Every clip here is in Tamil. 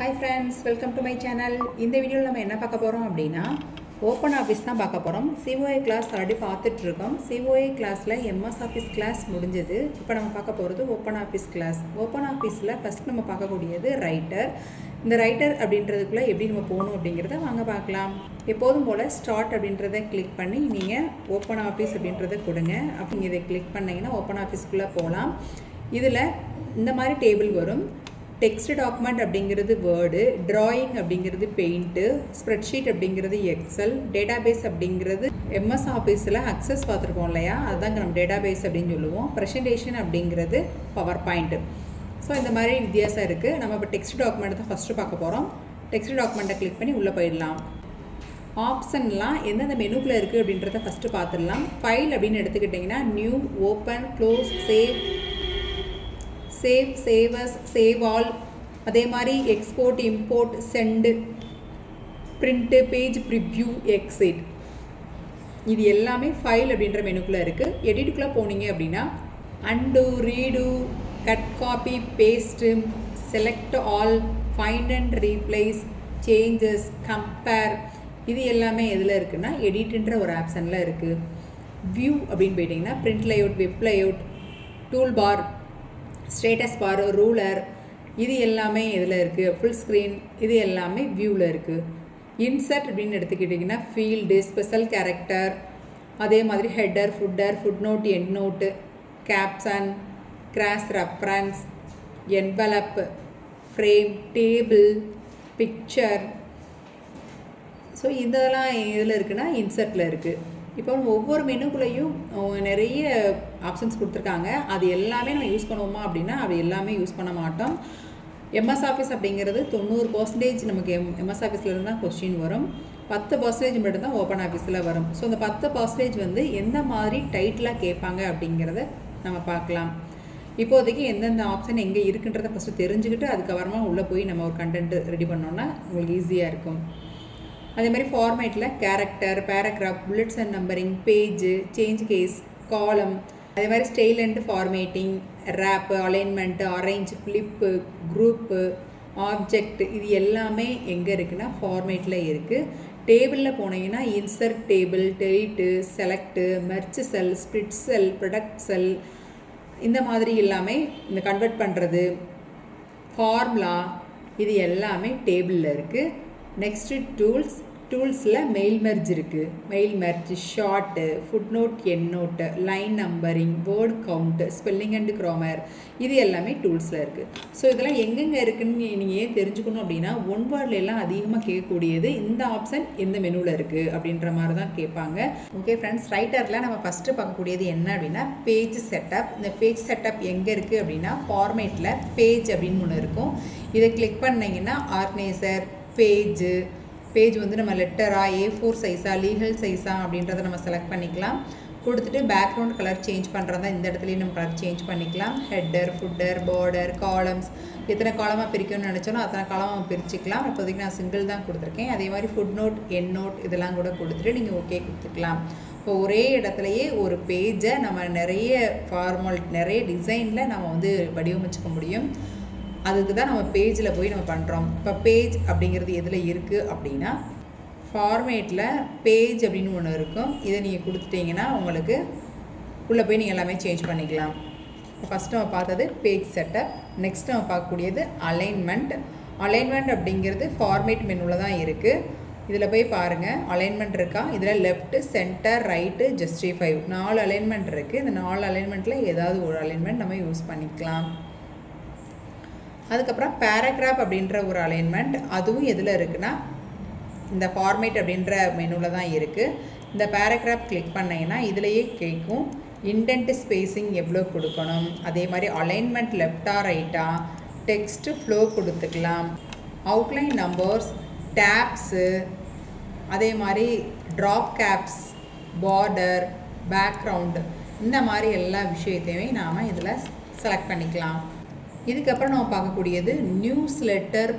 Hi friends, welcome to my channel. In this video, we will talk about Open Office. COA class already passed. COA class la MS Office class mudinjathu. Ipo nama paaka poradhu Open Office class. Open Office la first nama paaka kodiyadhu Writer. The Writer abindradhukku eppadi nama ponu abindradha vaanga paakalam. Eppodhum pola start abindradha click panni neenga Open Office abindradha kodunga. Appo neenga idha click pannina Open Office kulla polam. Idhula indha mari table varum. Text document is Word, Drawing is Paint, Spreadsheet is Excel, Database is MS Office access database Presentation is PowerPoint. So in the mari vidhyasa irukku nama text document first text document click panni ulla poidalam option la endha menu la irukku abindratha first paathidalam file abindra eduthukitingna new open close save as, save all, export, import, send, print, page, preview, exit. This is all file menu. Edit undo, redo, cut, copy, paste, select all, find and replace, changes, compare. This is all edit option. View print layout, web layout, toolbar, status bar, ruler, this is full screen, this is view. Insert field, special character, header, footer, footnote, endnote, caption, cross reference, envelope, frame, table, picture. So, this is insert. இப்போ ஒவ்வொரு மெனுக்குலயும் நிறைய ஆப்ஷன்ஸ் கொடுத்திருக்காங்க அது எல்லாமே நம்ம யூஸ் பண்ணுவோமா அப்படினா அது எல்லாமே யூஸ் பண்ண மாட்டோம் MS Office அப்படிங்கிறது 90% நமக்கு MS Officeல இருந்து தான் क्वेश्चन வரும் 10% மட்டும் தான் Open Officeல வரும் சோ அந்த 10% வந்து என்ன மாதிரி டைட்டிலா கேட்பாங்க அப்படிங்கறதை நம்ம பார்க்கலாம் இப்போதைக்கு என்னென்ன ஆப்ஷன் எங்க இருக்குன்றதை ஃபர்ஸ்ட் தெரிஞ்சுக்கிட்டு அதுக்கு அப்புறமா உள்ள போய் நம்ம ஒரு கண்டென்ட் ரெடி பண்ணோம்னா உங்களுக்கு ஈஸியா இருக்கும் அதே மாதிரி ஃபார்மட்ல character, paragraph, bullets and numbering, page, change case, column, அதே மாதிரி style and formatting, wrap, alignment, arrange, flip, group, object இது எல்லாமே எங்க இருக்குனா ஃபார்மட்ல இருக்கு. டேபிள்ல போனீங்கன்னா insert table, delete, select, merge cell, split cell, product cell இந்த மாதிரி எல்லாமே இந்த கன்வெர்ட் பண்றது formula இது எல்லாமே டேபிள்ல இருக்கு. Next tools. Tools la mail merge irukku. Mail merge, short, footnote, endnote, line numbering, word count, spelling and grammar. This எல்லாமே tools la irukku. So இதெல்லாம் எங்கங்க இருக்குன்னு நீங்க தெரிஞ்சுக்கணும் அப்படினா one word ல எல்லாம் அதிகமா கேட்கக்கூடியது இந்த ஆப்ஷன் இந்த மெனுல இருக்கு அப்படின்ற மாதிரி தான் கேட்பாங்க. Okay friends, writer la நம்ம first பார்க்க கூடியது என்ன அப்படினா page setup. இந்த page setup எங்க இருக்கு அப்படினா format la page அப்படினு ஒன்னு இருக்கும். இத click பண்ணீங்கன்னா organizer page வந்து நம்ம letter a A4 size legal size அப்படின்றதை நம்ம செலக்ட் பண்ணிக்கலாம் கொடுத்துட்டு background color change பண்றதா இந்த இடத்துலயே நம்ம color change பண்ணிக்கலாம் header footer border columns எத்தனை column பிரிக்கணும்னு நினைச்சோனோ அத்தனை column பிரிச்சுக்கலாம் இப்போதைக்கு நான் single தான் கொடுத்திருக்கேன் அதே மாதிரி footnote endnote இதெல்லாம் கூட கொடுத்துட்டு நீங்க okay கொடுத்துக்கலாம் இப்போ ஒரே இடத்துலயே ஒரு பேஜை நம்ம நிறைய ஃபார்மல் நிறைய டிசைன்ல நாம வந்து வடிவமைச்சுக்க முடியும் அதுக்கு தான் நம்ம பேஜ்ல போய் நம்ம பண்றோம். இப்ப பேஜ் அப்படிங்கிறது எதுல இருக்கு அப்படினா ஃபார்மட்ல பேஜ் அப்படினு ஒன்னு இருக்கும். இத நீங்க கொடுத்துட்டீங்கனா உங்களுக்கு உள்ள போய் நீங்க எல்லாமே சேஞ்ச் பண்ணிக்கலாம். ஃபர்ஸ்ட் நம்ம பார்த்தது பேஜ் செட்டப். நெக்ஸ்ட் நம்ம பார்க்க கூடியது அலைன்மென்ட். அலைன்மென்ட் அப்படிங்கிறது ஃபார்மட் மெனுல தான் இருக்கு. இதுல போய் பாருங்க அலைன்மென்ட் இருக்கா? இதுல லெஃப்ட், சென்டர், ரைட், ஜஸ்டிஃபை நாலு அலைன்மென்ட் இருக்கு. இந்த நாலு அலைன்மென்ட்ல ஏதாவது ஒரு அலைன்மென்ட் நம்ம யூஸ் பண்ணிக்கலாம். அதுக்கப்புறம் paragraph அப்படிங்கற ஒரு அலைன்மென்ட் அதுவும் எதுல இருக்குனா இந்த ஃபார்மட் அப்படிங்கற மெனுல தான் இருக்கு இந்த paragraph click பண்ணீங்கனா இதுலயே கேக்கும் இண்டென்ட் ஸ்பேசிங் எவ்வளவு கொடுக்கணும் அதே மாதிரி அலைன்மென்ட் லெஃப்ட்டா ரைட்டா டெக்ஸ்ட் flow கொடுத்துக்கலாம் outline numbers tabs அதே மாதிரி drop caps border background இந்த மாதிரி எல்லா விஷயத்தையும் நாம இதுல செலக்ட் பண்ணிக்கலாம் இதுக்கு அப்புறம் நாம பார்க்க கூடியது நியூஸ்லெட்டர்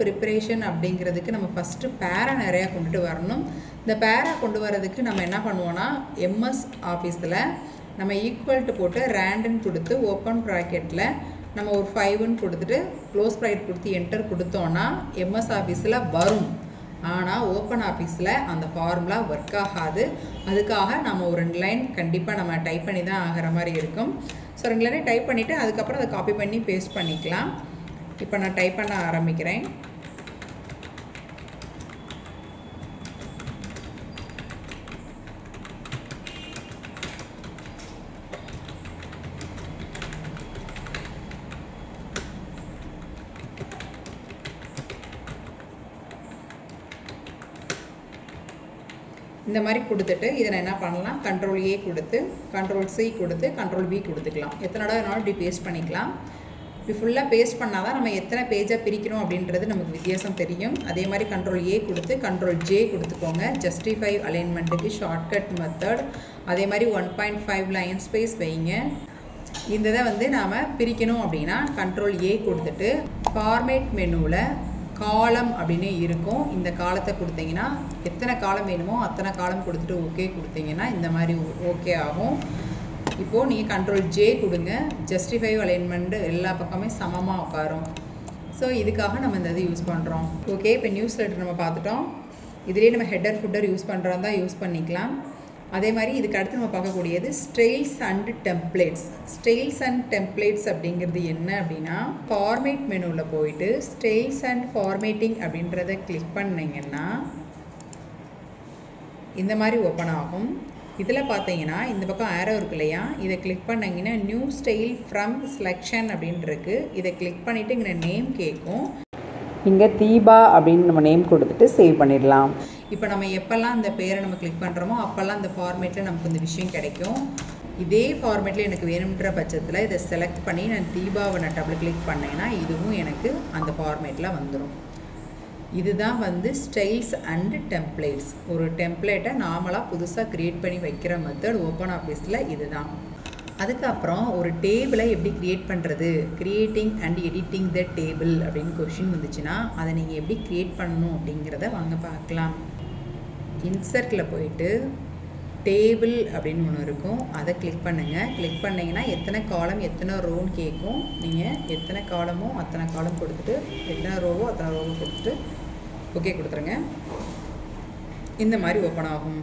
பிரிபரேஷன் அப்படிங்கிறதுக்கு நம்ம ஃபர்ஸ்ட் பேரா நிறைய கொண்டு வரணும் இந்த பேரா கொண்டு வரதுக்கு நம்ம என்ன பண்ணுவோம்னா MS ஆபீஸ்ல நம்ம ஈக்குவல் டு போட்டு ரேண்டம் கொடுத்து ஓபன் பிராக்கெட்ல நம்ம ஒரு 5 ன்னு கொடுத்துட்டு க்ளோஸ் ப்ரைட் கொடுத்து enter கொடுத்தோம்னா MS ஆபீஸ்ல வரும் ஆனா ஓபன் ஆபீஸ்ல அந்த ஃபார்முலா வர்க் ஆகாது அதுக்காக நாம ஒரு ரெண்டு லைன் கண்டிப்பா நம்ம டைப் பண்ணி தான் ஆகற மாதிரி இருக்கும் சோ ரெண்டு லைன் டைப் பண்ணிட்டு அதுக்கு அப்புறம் அத காப்பி பண்ணி பேஸ்ட் பண்ணிக்கலாம் இப்போ நான் டைப் பண்ண ஆரம்பிக்கிறேன் இந்த மாதிரி கொடுத்துட்டு இத நான் என்ன பண்ணலாம் control A கொடுத்து control C கொடுத்து control V கொடுத்துக்கலாம் எத்தனை தடவை நான் paste பண்ணிக்கலாம் இது ஃபுல்லா பேஸ்ட் பண்ணாதான் நம்ம எத்தனை பேஜா பிரிக்கணும் அப்படின்றது நமக்கு வித்தியாசம் தெரியும் அதே மாதிரி control A கொடுத்து control J கொடுத்துக்கோங்க justify alignment க்கு shortcut method அதே மாதிரி 1.5 line space வைங்க இந்ததை வந்து நாம பிரிக்கணும் அப்படினா control A கொடுத்துட்டு format மெனுல column அப்படினே இருக்கும் இந்த காலத்தை கொடுத்தீங்கனா எத்தனை காலம் வேணுமோ அத்தனை காலம் கொடுத்துட்டு ஓகே கொடுத்தீங்கனா இந்த மாதிரி ஓகே ஆகும் இப்போ நீ control J கொடுங்க justify alignment எல்லா பக்கமே சமமா உட்காரும் சோ இதுக்காக நம்ம இந்த இது யூஸ் பண்றோம் ஓகே இப்போ நியூஸ் லெட்டர் நம்ம பார்த்துட்டோம் இதுலயே நம்ம ஹெடர் ஃபுட்டர் யூஸ் பண்றதா யூஸ் பண்ணிக்கலாம் அதே மாதிரி இதுக்கு அடுத்து நம்ம பார்க்க கூடியது styles and templates அப்படிங்கிறது என்ன அப்படினா format மெனுல போய்ட்டு styles and formatting அப்படின்றதை கிளிக் பண்ணீங்கன்னா இந்த மாதிரி ஓபன் ஆகும் இதல பாத்தீங்கன்னா இந்த பக்கம் arrow இருக்குலையா இத கிளிக் பண்ணீங்கன்னா new style from selection அப்படிங்க இருக்கு இத கிளிக் பண்ணிட்டு இங்க நேம் கேக்கும் இங்க தீபா அப்படினு நம்ம நேம் கொடுத்துட்டு சேவ் பண்ணிடலாம் இப்போ நம்ம எப்பலாம் அந்த பேரை நம்ம கிளிக் பண்றோமோ அப்பலாம் அந்த ஃபார்மட்ல நமக்கு இந்த விஷயம் கிடைக்கும் இதே ஃபார்மட்ல எனக்கு வேணும்ன்ற பட்சத்துல இத செலக்ட் பண்ணி நான் தீபாவன டபுள் கிளிக் பண்ணேனா இதுவும் எனக்கு அந்த ஃபார்மட்ல வந்துரும் இதுதான் வந்து ஸ்டைல்ஸ் and templates ஒரு டெம்ப்ளேட்டை நாமளா புதுசா கிரியேட் பண்ணி வைக்கிற மெத்தட் ஓபன் ஆபீஸ்ல இதுதான் அதுக்கு அப்புறம் ஒரு டேபிளை எப்படி கிரியேட் பண்றது creating and editing the table அப்படிங்க क्वेश्चन வந்துச்சுனா அத நீங்க எப்படி கிரியேட் பண்ணனும் அப்படிங்கறதை வாங்க பார்க்கலாம் இன்சர்ட்ல போய்ட்டு டேபிள் அப்படினு ஒன்னு இருக்கும் அத கிளிக் பண்ணுங்க கிளிக் பண்ணீங்கனா எத்தனை காலம் எத்தனை ரோன்னு கேக்கும் நீங்க எத்தனை காலமோ அத்தனை காலம் கொடுத்துட்டு எத்தனை ரோவோ அத்தனை ரோவோ கொடுத்துட்டு ஓகே கொடுத்துருங்க இந்த மாதிரி ஓபன் ஆகும்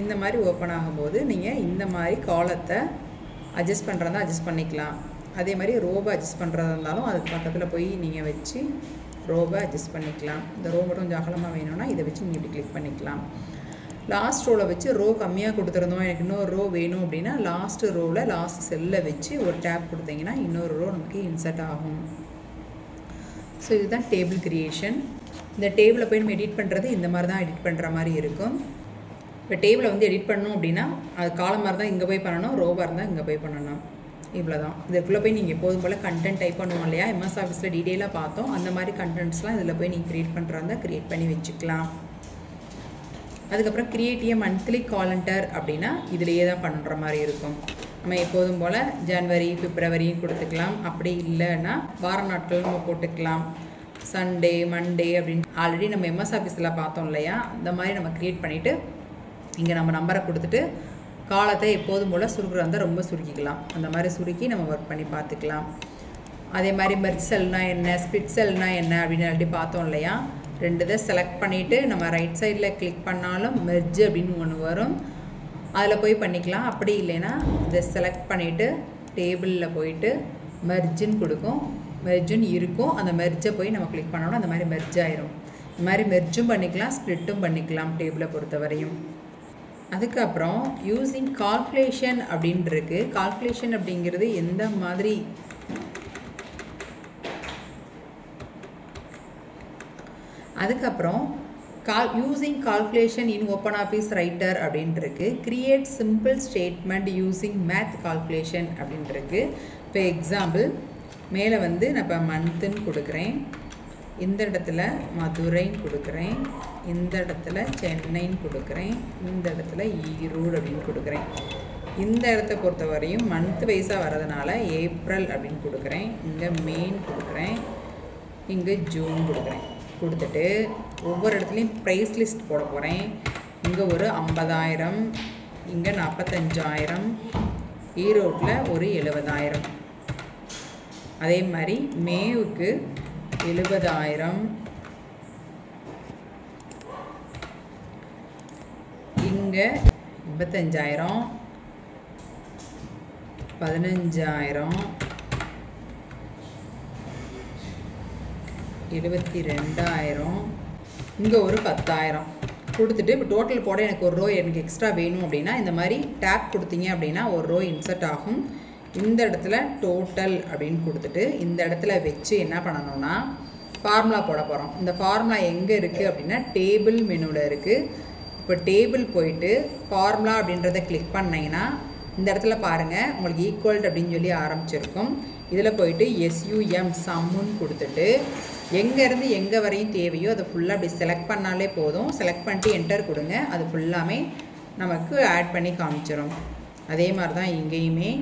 இந்த மாதிரி ஓபன் ஆகும்போது நீங்க இந்த மாதிரி காலத்தை அட்ஜஸ்ட் பண்றதா அட்ஜஸ்ட் பண்ணிக்கலாம் அதே மாதிரி ரோவை அட்ஜஸ்ட் பண்றதா இருந்தாலும் அது பக்கத்துல போய் நீங்க வெச்சி ரோவை அட்ஜஸ்ட் பண்ணிக்கலாம் இந்த ரோ மட்டும் ஜாகலமா வேணும்னா இத வெச்சி நீங்க இப்படி கிளிக் பண்ணிக்கலாம் லாஸ்ட் ரோல வெச்சி ரோ கம்மியா கொடுத்திருந்தோம் எனக்கு இன்னொரு ரோ வேணும் அப்படினா லாஸ்ட் ரோல லாஸ்ட் செல்ல வெச்சி ஒரு டாப் கொடுத்தீங்கனா இன்னொரு ரோ நமக்கு இன்சர்ட் ஆகும் சோ இதுதான் டேபிள் கிரியேஷன் இந்த டேபிளை போய் நம்ம எடிட் பண்றது இந்த மாதிரி தான் எடிட் பண்ற மாதிரி இருக்கும் இப்போ டேபிளை வந்து எடிட் பண்ணனும் அப்படினா அது காலமா இருந்தா இங்க போய் பண்ணனும் ரோவா இருந்தா இங்க போய் பண்ணனும் இவ்ளோதான் இதக்குள்ள போய் நீங்க எப்பவும் போல கண்டென்ட் டைப் பண்ணுவோம் இல்லையா MS ஆபீஸ்ல டீடைலா பார்த்தோம் அந்த மாதிரி கண்டென்ட்ஸ்லாம் இதல போய் நீங்க கிரியேட் பண்றதா கிரியேட் பண்ணி வெச்சுக்கலாம் அதுக்கு அப்புறம் கிரியேட் a monthly calendar அப்படினா இதுலயே தான் பண்ற மாதிரி இருக்கும் நம்ம எப்பவும் போல ஜனவரி பிப்ரவரி கொடுத்துக்கலாம் அப்படி இல்லனா வார நாட்கள் நம்ம போட்டுக்கலாம் சண்டே மண்டே அப்படி ஆல்ரெடி நம்ம MS ஆபீஸ்ல பார்த்தோம் இல்லையா அந்த மாதிரி நம்ம கிரியேட் பண்ணிட்டு இங்க நம்ம நம்பரை கொடுத்துட்டு காலத்தை எப்பவும் போல சுருக்குறதா ரொம்ப சுருக்கிக்கலாம் அந்த மாதிரி சுருக்கி நம்ம வர்க் பண்ணி பார்த்துக்கலாம் அதே மாதிரி merge cellனா என்ன split cellனா என்ன அப்படின ஆல்ரெடி பார்த்தோம் இல்லையா ரெண்டுதே செலக்ட் பண்ணிட்டு நம்ம ரைட் சைடுல கிளிக் பண்ணாலும் merge அப்படினு ஒன்னு வரும் அதுல போய் பண்ணிக்கலாம் அப்படி இல்லனா இத செலக்ட் பண்ணிட்டு டேபிள்ல போய்ட்டு merge ன்னு கொடுக்கும் merge ன்னு இருக்கும் அந்த merge-ஐ போய் நம்ம கிளிக் பண்ணாலும் அந்த மாதிரி merge ஆயிடும் இந்த மாதிரி merge-ம் பண்ணிக்கலாம் split-ம் பண்ணிக்கலாம் டேபிளை பொறுத்தவரையும் அதுக்கு அப்புறம் யூசிங் கால்குலேஷன் அப்படிங்க இருக்கு கால்குலேஷன் அப்படிங்கிறது எந்த மாதிரி அதுக்கு அப்புறம் using calculation in open office writer அப்படிங்க இருக்கு create simple statement using math calculation அப்படிங்க இருக்கு இப்போ எக்ஸாம்பிள் மேலே வந்து நான் மந்த் ன்னு கொடுக்கிறேன் இந்த இடத்துல மதுரை கொடுக்கிறேன் இந்த இடத்துல சென்னை கொடுக்கிறேன் இந்த இடத்துல ஈரோடு அப்படினு கொடுக்கிறேன் இந்த இடத்தை பொறுத்த வரையும் மந்த் வைஸா வரதுனால ஏப்ரல் அப்படினு கொடுக்கிறேன் இங்க மே கொடுக்கிறேன் இங்க ஜூன் கொடுக்கிறேன் கொடுத்துட்டு ஒவ்வொரு இடத்துலயும் பிரைஸ் லிஸ்ட் போட போறேன் இங்க ஒரு 50000 இங்க 45000 ஈரோட்ல ஒரு 70000 அதே மாதிரி மேவுக்கு 70000 இங்க 85000 15000 72000 இங்க ஒரு 10000 கொடுத்துட்டு டோட்டல் போட எனக்கு ஒரு ரோ எனக்கு எக்ஸ்ட்ரா வேணும் அப்படினா இந்த மாதிரி டாப் கொடுத்தீங்க அப்படினா ஒரு ரோ இன்சர்ட் ஆகும் இந்த இடத்துல டோட்டல் அப்படினு கொடுத்துட்டு இந்த இடத்துல வெச்சு என்ன பண்ணனும்னா ஃபார்முலா போட போறோம் இந்த ஃபார்முலா எங்க இருக்கு அப்படினா டேபிள் மெனுல இருக்கு இப்போ டேபிள் போயிட்டு ஃபார்முலா அப்படின்றதை கிளிக் பண்ணீங்கனா இந்த இடத்துல பாருங்க உங்களுக்கு ஈக்குவல் அப்படினு சொல்லி ஆரம்பிச்சிருக்கும் இதல போயிட்டு sum சம்னு கொடுத்துட்டு எங்க இருந்து எங்க வரையும் தேவையோ அது ஃபுல்லா அப்படி செலக்ட் பண்ணாலே போதும் செலக்ட் பண்ணிட்டு என்டர் கொடுங்க அது ஃபுல்லாமே நமக்கு ஆட் பண்ணி காமிச்சிரும் அதே மாதிரி தான் இங்கேயுமே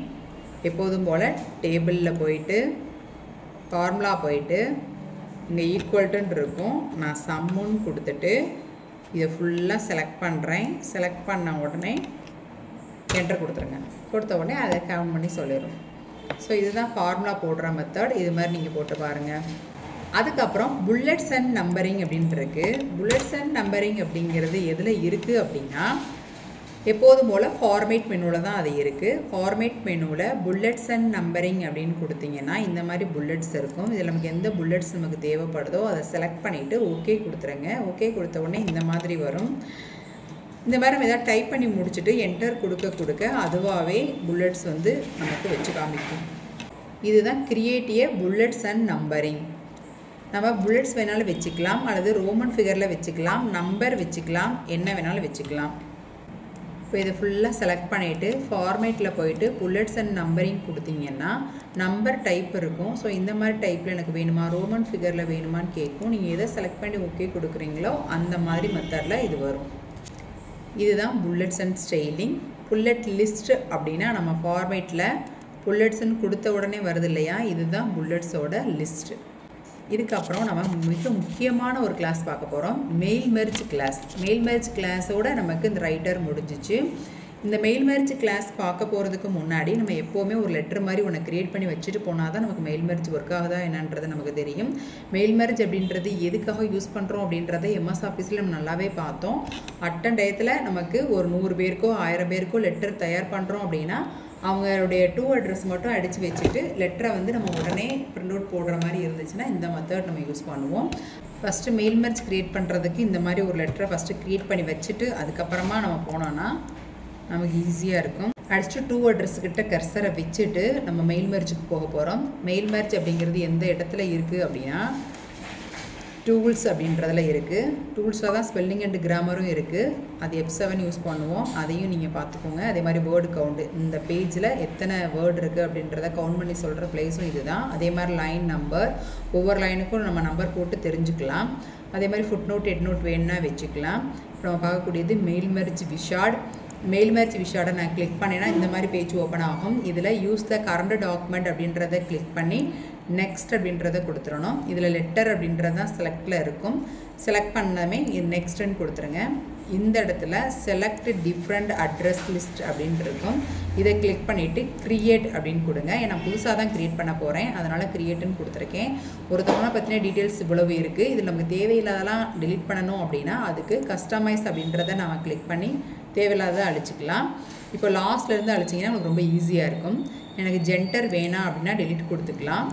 எப்போதும் போல டேபிள்ல போயிட்டு ஃபார்முலா போயிட்டு இங்க ஈக்குவல் ன்னு இருக்கும் நான் சம்னு கொடுத்துட்டு இத ஃபுல்லா செலக்ட் பண்றேன் செலக்ட் பண்ண உடனே என்டர் கொடுத்துருங்க கொடுத்த உடனே அதை கவுண்ட் பண்ணி சொல்லிரும் சோ இதுதான் ஃபார்முலா போடுற மெத்தட் இது மாதிரி நீங்க போட்டு பாருங்க அதுக்கு அப்புறம் புல்லட்ஸ் அண்ட் நம்பரிங் அப்படினு இருக்கு புல்லட்ஸ் அண்ட் நம்பரிங் அப்படிங்கிறது எதுல இருக்கு அப்படினா எப்போதும் போல ஃபார்மேட் மெனுல தான் அது இருக்கு ஃபார்மேட் மெனுல புல்லட்ஸ் அண்ட் நம்பரிங் அப்படினு கொடுத்தீங்கனா இந்த மாதிரி புல்லட்ஸ் இருக்கும் இதுல நமக்கு எந்த புல்லட்ஸ் நமக்கு தேவைப்படுதோ அதை செலக்ட் பண்ணிட்டு ஓகே கொடுத்துறங்க ஓகே கொடுத்த உடனே இந்த மாதிரி வரும் இந்த மாதிரி ஏதாவது டைப் பண்ணி முடிச்சிட்டு என்டர் கொடுக்க கொடுக்க அதுவாவே புல்லட்ஸ் வந்து நமக்கு வெச்சு காமிக்கும் இதுதான் create a bullets and numbering நம்ம புல்லட்ஸ் வேணாலும் வெச்சுக்கலாம் அல்லது ரோமன் ஃபிகர்ல வெச்சுக்கலாம் நம்பர் வெச்சுக்கலாம் என்ன வேணாலும் வெச்சுக்கலாம் இப்போ இத ஃபுல்லா செலக்ட் பண்ணிட்டு ஃபார்மேட்ல போய்ட்டு புல்லட்ஸ் அண்ட் நம்பரிங் கொடுத்தீங்கன்னா நம்பர் டைப் இருக்கும் சோ இந்த மாதிரி டைப்ல எனக்கு வேணுமா ரோமன் ஃபிகர்ல வேணுமான்னு கேக்கும் நீங்க எதை செலக்ட் பண்ணி ஓகே கொடுக்கறீங்களோ அந்த மாதிரி மெத்தட்ல இது வரும் இதுதான் bullets and styling bullet list அப்படினா நம்ம ஃபார்மேட்ல புல்லட்ஸ் ன்னு கொடுத்த உடனே வருது இல்லையா இதுதான் புல்லட்ஸோட லிஸ்ட் இதுக்கு அப்புறம் நாம மிக முக்கியமான ஒரு கிளாஸ் பார்க்க போறோம் மெயில் மெர்ஜ் கிளாஸோட நமக்கு இந்த ரைட்டர் முடிஞ்சிச்சு இந்த மெயில் மெர்ஜ் கிளாஸ் பார்க்க போறதுக்கு முன்னாடி நம்ம எப்பவுமே ஒரு லெட்டர் மாதிரி ஒண்ணு கிரியேட் பண்ணி வச்சிட்டு போனாதான் நமக்கு மெயில் மெர்ஜ் வர்க் ஆகுதா என்னன்றது நமக்கு தெரியும் மெயில் மெர்ஜ் அப்படின்றது எதுக்காக யூஸ் பண்றோம் அப்படின்றதை MS ஆபீஸ்ல நம்ம நல்லாவே பார்த்தோம் அட்ட டயத்துல நமக்கு ஒரு 100 பேருக்கோ 1000 பேருக்கோ லெட்டர் தயார் பண்றோம் அப்படினா அவங்களுடைய டூ அட்ரஸ் மட்டும் அடிச்சு வெச்சிட்டு லெட்டரை வந்து நம்ம உடனே print out போடுற மாதிரி இருந்துச்சுனா இந்த மெத்தட் நம்ம யூஸ் பண்ணுவோம் ஃபர்ஸ்ட் மெயில் மெர்ஜ் கிரியேட் பண்றதுக்கு இந்த மாதிரி ஒரு லெட்டரை ஃபர்ஸ்ட் கிரியேட் பண்ணி வச்சிட்டு அதுக்கு அப்புறமா நம்ம போனோம்னா நமக்கு ஈஸியா இருக்கும் அடிச்சு டூ அட்ரஸ் கிட்ட கர்சரை வெச்சிட்டு நம்ம மெயில் மெர்ஜ்க்கு போக போறோம் மெயில் மெர்ஜ் அப்படிங்கிறது எந்த இடத்துல இருக்கு அப்படினா டூல்ஸ் அப்படின்றதுல இருக்கு டூல்ஸ்ல தான் ஸ்பெல்லிங் அண்ட் கிராமரும் இருக்கு அது F7 யூஸ் பண்ணுவோம் அதையும் நீங்க பாத்துக்கோங்க அதே மாதிரி வேர்ட் கவுண்ட் இந்த பேஜ்ல எத்தனை வேர்ட் இருக்கு அப்படின்றதை கவுண்ட் பண்ணி சொல்ற ப்ளேஸும் இதுதான் அதே மாதிரி லைன் நம்பர் ஒவ்வொரு லைனுக்கும் நம்ம நம்பர் போட்டு தெரிஞ்சுக்கலாம் அதே மாதிரி ஃபுட்நோட் ஹெட்நோட் வேணும்னா வெச்சுக்கலாம் இப்போ நம்ம பார்க்க கூடியது மெயில் மெர்ஜ் விஷாட நான் கிளிக் பண்ணேனா இந்த மாதிரி பேஜ் ஓபன் ஆகும் இதுல யூஸ் தி கரண்ட் டாக்குமெண்ட் அப்படின்றதை கிளிக் பண்ணி நெக்ஸ்ட் அப்படின்றதை கொடுத்துறணும் இதுல லெட்டர் அப்படின்றது தான் செலக்ட்ல இருக்கும் செலக்ட் பண்ணனமே நெக்ஸ்ட் ன்னு கொடுத்துருங்க இந்த இடத்துல செலக்ட் டிஃபரண்ட் அட்ரஸ் லிஸ்ட் அப்படினு இருக்கும் இத கிளிக் பண்ணிட்டு கிரியேட் அப்படினு கொடுங்க நான் புதுசா தான் கிரியேட் பண்ண போறேன் அதனால கிரியேட் ன்னு கொடுத்திருக்கேன் ஒருத்தவங்க பத்தின டீடைல்ஸ் இவ்வளவு இருக்கு இது நமக்கு தேவையில்லாதலாம் delete பண்ணனும் அப்படினா அதுக்கு கஸ்டமைஸ் அப்படின்றதை நாம கிளிக் பண்ணி தேவையில்லாத அழிச்சிக்கலாம் இப்போ லாஸ்ட்ல இருந்து அழிச்சீங்கன்னா உங்களுக்கு ரொம்ப ஈஸியா இருக்கும் எனக்கு ஜெண்டர் வேணா அப்படினா delete கொடுத்துக்கலாம்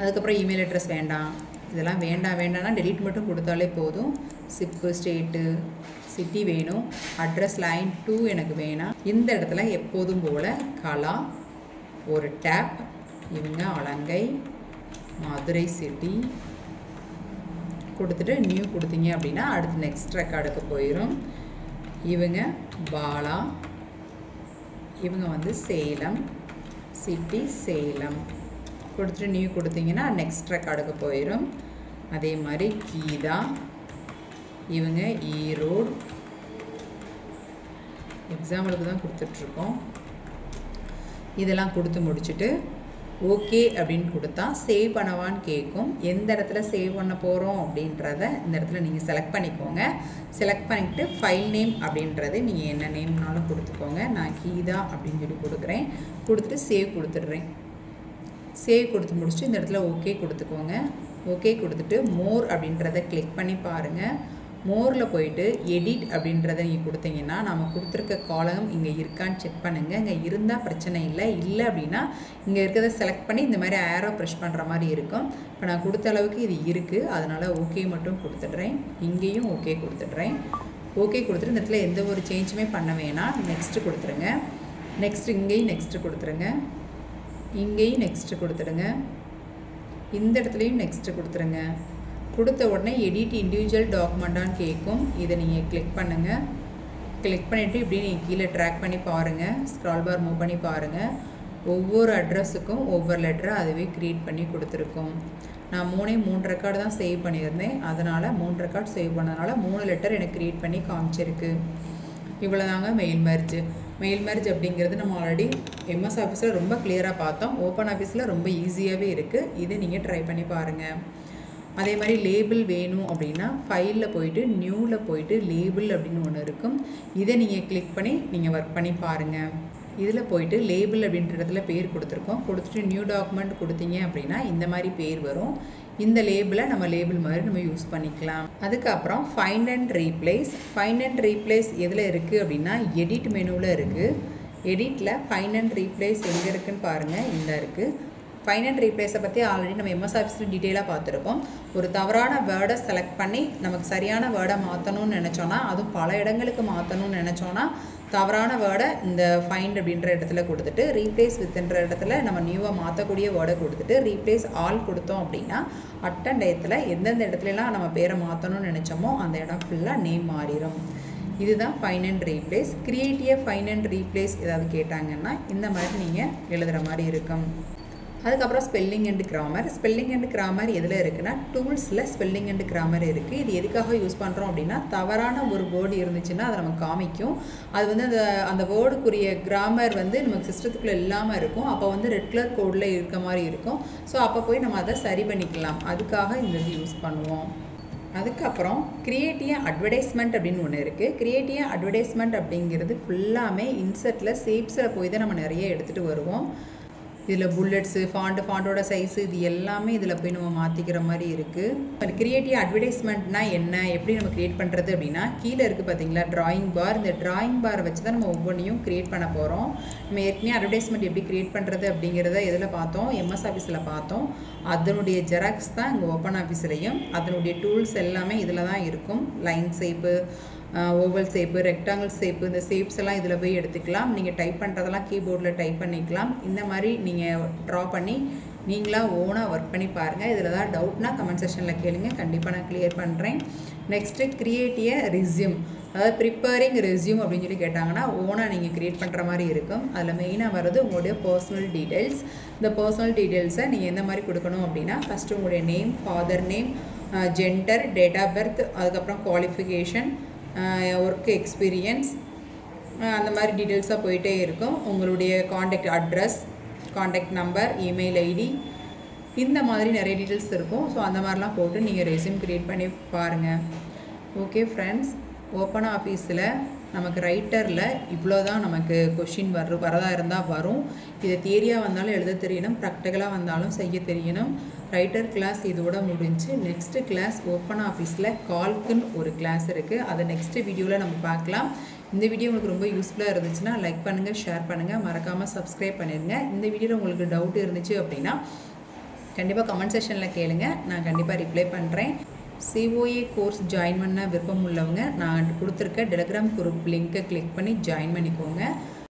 அதுக்கு அப்புறம் ஈமெயில் அட்ரஸ் வேண்டாம் இதெல்லாம் வேண்டாம்னா delete மட்டும் கொடுத்தாலே போதும் zip state city வேணும் address line 2 எனக்கு வேணாம் இந்த இடத்துல எப்போதும் போல கலா ஒரு tab இவங்க அலங்கை மதுரை சிட்டி கொடுத்துட்டு நியூ கொடுத்தீங்க அப்படினா அடுத்து நெக்ஸ்ட் ரெக்கார்டுக்கு போயிரும் இவங்க பாலா இவங்க வந்து சேலம் சிட்டி சேலம் கொடுத்துட்டு நியூ கொடுத்தீங்கனா நெக்ஸ்ட் ரெக்கார்டுக்கு போயிரும் அதே மாதிரி கீதா இவங்க ஈரோடு எக்ஸாம்பிளுக்கு தான் கொடுத்துட்டு இருக்கோம் இதெல்லாம் கொடுத்து முடிச்சிட்டு ஓகே அப்படினு கொடுத்தா சேவ் பண்ணவான்னு கேக்கும் எந்த இடத்துல சேவ் பண்ண போறோம் அப்படின்றதை இந்த இடத்துல நீங்க செலக்ட் பண்ணிக்கோங்க செலக்ட் பண்ணிட்டு ஃபைல் நேம் அப்படின்றதை நீங்க என்ன நேம்னாலும் கொடுத்துக்கோங்க நான் கீதா அப்படினு சொல்லி கொடுக்கிறேன் கொடுத்துட்டு சேவ் கொடுத்துடுறேன் சேவ் கொடுத்து முடிச்சுட்டு இந்த இடத்துல ஓகே கொடுத்துக்கோங்க. ஓகே கொடுத்துட்டு மோர் அப்படின்றத கிளிக் பண்ணி பாருங்கள். மோரில் போயிட்டு எடிட் அப்படின்றத நீங்கள் கொடுத்தீங்கன்னா நம்ம கொடுத்துருக்க காலம் இங்கே இருக்கான்னு செக் பண்ணுங்கள். இங்கே இருந்தால் பிரச்சனை இல்லை, இல்லை அப்படின்னா இங்கே இருக்கிறத செலக்ட் பண்ணி இந்த மாதிரி ஏரோ ப்ரெஷ் பண்ணுற மாதிரி இருக்கும். இப்போ நான் கொடுத்த அளவுக்கு இது இருக்குது, அதனால் ஓகே மட்டும் கொடுத்துட்றேன். இங்கேயும் ஓகே கொடுத்துட்றேன். ஓகே கொடுத்துட்டு இந்த இடத்துல எந்த ஒரு சேஞ்சுமே பண்ண வேணாம். நெக்ஸ்ட்டு கொடுத்துருங்க. நெக்ஸ்ட்டு இங்கேயும் நெக்ஸ்ட்டு கொடுத்துருங்க. இங்கேயும் நெக்ஸ்ட்டு கொடுத்துடுங்க. இந்த இடத்துலையும் நெக்ஸ்ட்டு கொடுத்துருங்க. கொடுத்த உடனே எடிட் இண்டிவிஜுவல் டாக்குமெண்ட்டான்னு கேட்கும். இதை நீங்கள் கிளிக் பண்ணுங்கள். கிளிக் பண்ணிவிட்டு இப்படி நீங்கள் கீழே ட்ராக் பண்ணி பாருங்கள். ஸ்க்ரால் பார் மூவ் பண்ணி பாருங்கள். ஒவ்வொரு அட்ரஸுக்கும் ஒவ்வொரு லெட்டரை அதுவே க்ரியேட் பண்ணி கொடுத்துருக்கோம். நான் 3 ரெக்கார்டு தான் சேவ் பண்ணியிருந்தேன், அதனால் 3 ரெக்கார்டு சேவ் பண்ணதுனால 3 லெட்டர் எனக்கு க்ரியேட் பண்ணி காமிச்சிருக்கு. இவ்வளோ தாங்க மெயில் மெர்ஜ். மெயில் மெர்ஜ் அப்படிங்கிறது நம்ம ஆல்ரெடி MS ஆஃபீஸில் ரொம்ப கிளியராக பார்த்தோம். ஓப்பன் ஆஃபீஸில் ரொம்ப ஈஸியாகவே இருக்குது. இது நீங்கள் ட்ரை பண்ணி பாருங்கள். அதே மாதிரி லேபிள் வேணும் அப்படின்னா ஃபைலில் போயிட்டு நியூவில் போயிட்டு லேபிள் அப்படின்னு ஒன்று இருக்கும். இதை நீங்கள் கிளிக் பண்ணி நீங்கள் ஒர்க் பண்ணி பாருங்கள். இதில் போயிட்டு லேபிள் அப்படின்ற இடத்துல பேர் கொடுத்துருக்கோம். கொடுத்துட்டு நியூ டாக்குமெண்ட் கொடுத்தீங்க அப்படின்னா இந்த மாதிரி பேர் வரும். இந்த லேபிளை நம்ம லேபிள் மாதிரி நம்ம யூஸ் பண்ணிக்கலாம். அதுக்கப்புறம் find and replace. Find and replace எதில் இருக்குது அப்படின்னா எடிட் மெனுவில் இருக்குது. எடிட்டில் ஃபைண்ட் அண்ட் ரீப்ளேஸ் எங்கே இருக்குதுன்னு பாருங்கள். இந்த இருக்குது. ஃபைண்ட் அண்ட் ரீப்ளேஸை பற்றி ஆல்ரெடி நம்ம MS ஆஃபீஸில் டீட்டெயிலாக பார்த்துருக்கோம். ஒரு தவறான வேர்டை செலக்ட் பண்ணி நமக்கு சரியான வேர்டை மாற்றணும்னு நினச்சோன்னா, அதுவும் பல இடங்களுக்கு மாற்றணும்னு நினச்சோன்னா தவறான வேர்டை இந்த ஃபைண்ட் அப்படின்ற இடத்துல கொடுத்துட்டு ரீப்ளேஸ் வித்ன்ற இடத்துல நம்ம நியூவாக மாற்றக்கூடிய வேர்டை கொடுத்துட்டு ரீப்ளேஸ் ஆல் கொடுத்தோம் அப்படின்னா அட் அண்ட் டயத்தில் எந்தெந்த இடத்துலலாம் நம்ம பேரை மாற்றணும்னு நினச்சோமோ அந்த இடம் ஃபுல்லாக நேம் மாறிடும். இதுதான் find and replace. Creative find and replace ஏதாவது கேட்டாங்கன்னா இந்த மாதிரி நீங்கள் எழுதுகிற மாதிரி இருக்கும். அதுக்கப்புறம் spelling and grammar. Spelling and grammar எதில் இருக்குன்னா டூல்ஸில் ஸ்பெல்லிங் அண்ட் கிராமர் இருக்குது. இது எதுக்காக யூஸ் பண்ணுறோம் அப்படின்னா தவறான ஒரு வேர்டு இருந்துச்சுன்னா அதை நமக்கு காமிக்கும். அது வந்து அந்த வேர்டுக்குரிய கிராமர் வந்து நமக்கு சிஸ்டத்துக்குள்ளே இல்லாமல் இருக்கும். அப்போ வந்து ரெட் கலர் கோடில் இருக்க மாதிரி இருக்கும். ஸோ அப்போ போய் நம்ம அதை சரி பண்ணிக்கலாம். அதுக்காக இந்த இது யூஸ் பண்ணுவோம். அதுக்கப்புறம் கிரியேட்டிவ் அட்வர்டைஸ்மெண்ட் அப்படின்னு ஒன்று இருக்குது. கிரியேட்டிவ் அட்வர்டைஸ்மெண்ட் அப்படிங்கிறது ஃபுல்லாமே இன்சர்ட்டில் ஷேப்ஸில் போய் தான் நம்ம நிறைய எடுத்துகிட்டு வருவோம். இதில் புல்லட்ஸு ஃபாண்டோட சைஸு இது எல்லாமே இதில் போய் நம்ம மாற்றிக்கிற மாதிரி இருக்குது. இப்போ கிரியேட்டிவ் அட்வர்டைஸ்மெண்ட்னா என்ன, எப்படி நம்ம க்ரியேட் பண்ணுறது அப்படின்னா கீழே இருக்குது பார்த்தீங்களா ட்ராயிங் பார். இந்த ட்ராயிங் பாரை வச்சு தான் நம்ம ஒவ்வொன்றையும் க்ரியேட் பண்ண போகிறோம். நம்ம ஏற்கனவே அட்வர்டைஸ்மெண்ட் எப்படி க்ரியேட் பண்ணுறது அப்படிங்கிறத எதில் பார்த்தோம், MS ஆஃபீஸில் பார்த்தோம். அதனுடைய ஜெராக்ஸ் தான் இங்கே ஓப்பன் ஆஃபீஸ்லேயும் அதனுடைய டூல்ஸ் எல்லாமே இதில் தான் இருக்கும். Line shape, oval shape, rectangle shape, இந்த ஷேப்ஸ் எல்லாம் இதில் போய் எடுத்துக்கலாம். நீங்கள் டைப் பண்ணுறதெல்லாம் கீபோர்டில் டைப் பண்ணிக்கலாம். இந்த மாதிரி நீங்கள் ட்ரா பண்ணி நீங்களாக ஓனாக ஒர்க் பண்ணி பாருங்கள். இதில் தான் டவுட்னா கமெண்ட் செக்ஷனில் கேளுங்க, கண்டிப்பாக நான் கிளியர் பண்ணுறேன். நெக்ஸ்ட்டு கிரியேட்டிவ் ரெஸ்யூம், அதாவது ப்ரிப்பேரிங் ரெஸ்யூம் அப்படின்னு சொல்லி கேட்டாங்கன்னா ஓனாக நீங்கள் க்ரியேட் பண்ணுற மாதிரி இருக்கும். அதில் மெயினாக வர்றது உங்களுடைய பர்சனல் டீட்டெயில்ஸ். இந்த பர்சனல் டீட்டெயில்ஸை நீங்கள் எந்த மாதிரி கொடுக்கணும் அப்படின்னா ஃபஸ்ட்டு உங்களுடைய name, father name, gender, date of birth, அதுக்கப்புறம் குவாலிஃபிகேஷன், ஒர்க் எக்ஸ்பீரியன்ஸ், அந்த மாதிரி டீட்டெயில்ஸாக போயிட்டே இருக்கும். உங்களுடைய contact address, contact number, email ID, இந்த மாதிரி நிறைய டீட்டெயில்ஸ் இருக்கும். ஸோ அந்த மாதிரிலாம் போட்டு நீங்கள் ரெஸ்யூம் க்ரியேட் பண்ணி பாருங்கள். ஓகே ஃப்ரெண்ட்ஸ், ஓப்பன் ஆஃபீஸில் நமக்கு ரைட்டரில் இவ்வளோ தான் நமக்கு கொஷின் வரதாக இருந்தால் வரும். இதை தியரியாக வந்தாலும் எழுத தெரியணும், ப்ராக்டிக்கலாக வந்தாலும் செய்ய தெரியணும். ரைட்டர் கிளாஸ் இதோட முடிஞ்சு நெக்ஸ்ட்டு கிளாஸ் ஓப்பன் ஆஃபீஸில் கால்க்குன்னு ஒரு கிளாஸ் இருக்குது. அதை நெக்ஸ்ட்டு வீடியோவில் நம்ம பார்க்கலாம். இந்த வீடியோ உங்களுக்கு ரொம்ப யூஸ்ஃபுல்லாக இருந்துச்சுன்னா லைக் பண்ணுங்கள், ஷேர் பண்ணுங்கள், மறக்காமல் சப்ஸ்கிரைப் பண்ணிடுங்க. இந்த வீடியோவில் உங்களுக்கு டவுட் இருந்துச்சு அப்படின்னா கண்டிப்பாக கமெண்ட் செக்ஷனில் கேளுங்க, நான் கண்டிப்பாக ரிப்ளை பண்ணுறேன். COA கோர்ஸ் ஜாயின் பண்ண விருப்பம் உள்ளவங்க நான் கொடுத்துருக்க டெலிகிராம் குரூப் லிங்க்கை கிளிக் பண்ணி ஜாயின் பண்ணிக்கோங்க.